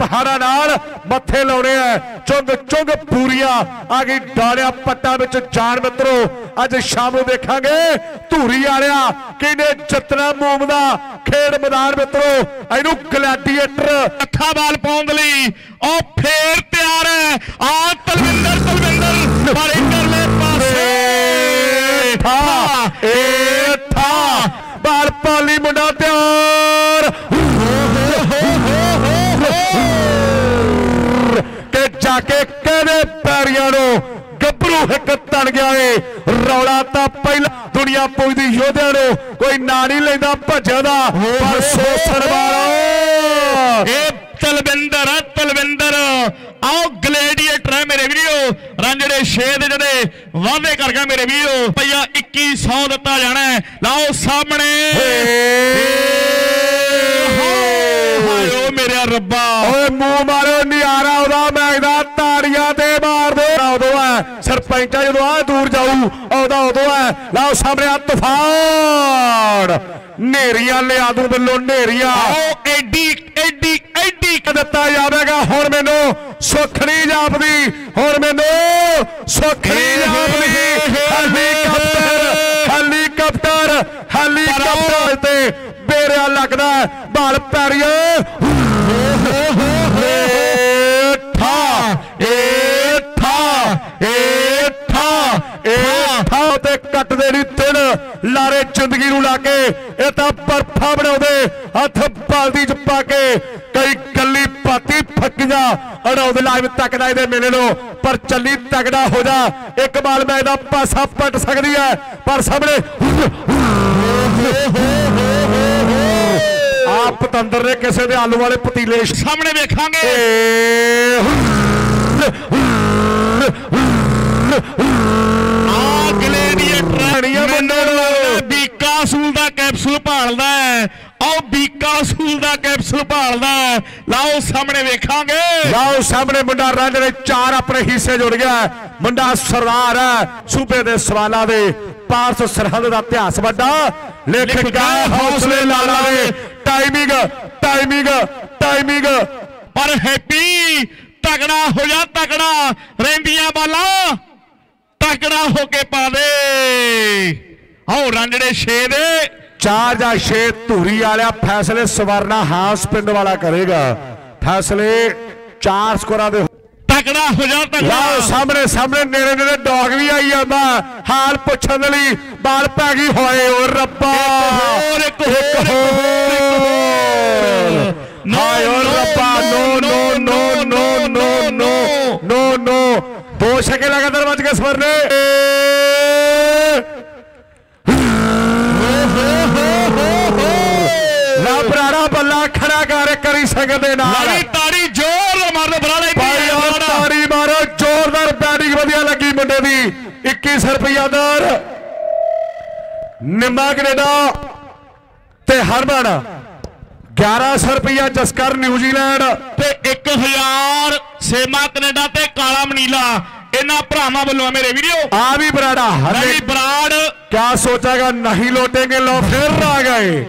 पहाड़ा नाल मथे लाने चुग चुग पूरिया आ गई डालिया पट्टा विच जान मित्रो। अज शाम देखांगे धूरी वालिया किने जतना मोम दा खेड मैदान मित्रो। इनू ग्लैडिएटर अखा बाल पाउण दे लई ओ फेर तैयार है। आ तलविंदर तलविंदर पर इधरले पासे था ए था बाल पाली मुंडा तैयार जाके कहने पैरिया गबरू हिक तन गया है। रौला तो पहला दुनिया पुजदी योधे नो कोई ना नहीं लेंदा भज्जे दा पर सोसण वाला ए तलविंदर आ तलविंदर आओ ग्लैडिएटर है मेरे वीरो। रांझड़े शेद जड़े वादे कर गया मेरे वीरो भैया 2100 दिता जाना है। लाओ सामने मेरा रब्बा मुंह मारो नियारा मैदा ताड़िया दे मार दो उदो है सरपंचा जो आ दूर जाऊ आदा उदो है। लाओ सामने आ तूफान नेरिया लिया दू बिलो नेरिया एडी एडी एडी दिता जाएगा। हुण मैनू सुख नहीं जापदी हुण मैनू सुख नहीं जापदी। हेलीकॉप्टर हेलीकॉप्टर ते बेड़ा लगदा बाल पैरिया कटदे नहीं तिल लारे जिंदगी लाके ये बर्फा बना दे हथ बाल्दी च पाके कई गली पाती फकिया अड़ाउद लाइव तकदा ये मेले नो पर चली तकड़ा हो जा। एक बाल मैं इहदा पासा पट सकती है पर सामने आप पतंदर ने किसी के आलू वाले पतीले सामने देखांगे बीका सूल का कैप्सूल भालदा है और बीका सूल का कैप्सूल भालदा है। लाओ सामने वेखांगे लाओ सामने मुंडा रांझड़े चार अपने हिस्से जुड़ गया। मुंडा सरदार है सूबे दे सवाला दे पारस सरहद का इतिहास वड्डा लेखिका हौसले लाला दे टाइमिंग टाइमिंग टाइमिंग पर हैप्पी तगड़ा हो जा तगड़ा रेंदिया बाला तगड़ा होके पा दे। आओ रांझड़े छे दे चार या छे धूरी वाला फैसले सवरना हास पिंड वाला करेगा। फैसले चार स्कोर दे तगड़ा हो जा तगड़ा। सामने सामने नेड़े नेड़े डॉग भी आई जाता हाल पुछण लई बाल पै गई होए ओ रब्बा हाय ओ रब्बा no no no no no no no no दो छक्के लगातार बच गए स्वर ने बराड़ा बल्ला खड़ा कर करी सकते तारी जोर मारो बराड़ा तारी मारो जोरदार बैटिंग वधिया लगी मुंडे दी। 2100 रुपया दर निम्मा कनेडा ते हरमन 1100 रुपया जसकर न्यूजीलैंड ते 1000 सेमा कनेडा ते काला मनीला इन्हों भरावां वल्लों मेरे वीडियो आ भी बराड़ा हर बराड़ क्या सोचेगा नहीं लौटेंगे लो फिर आ गए।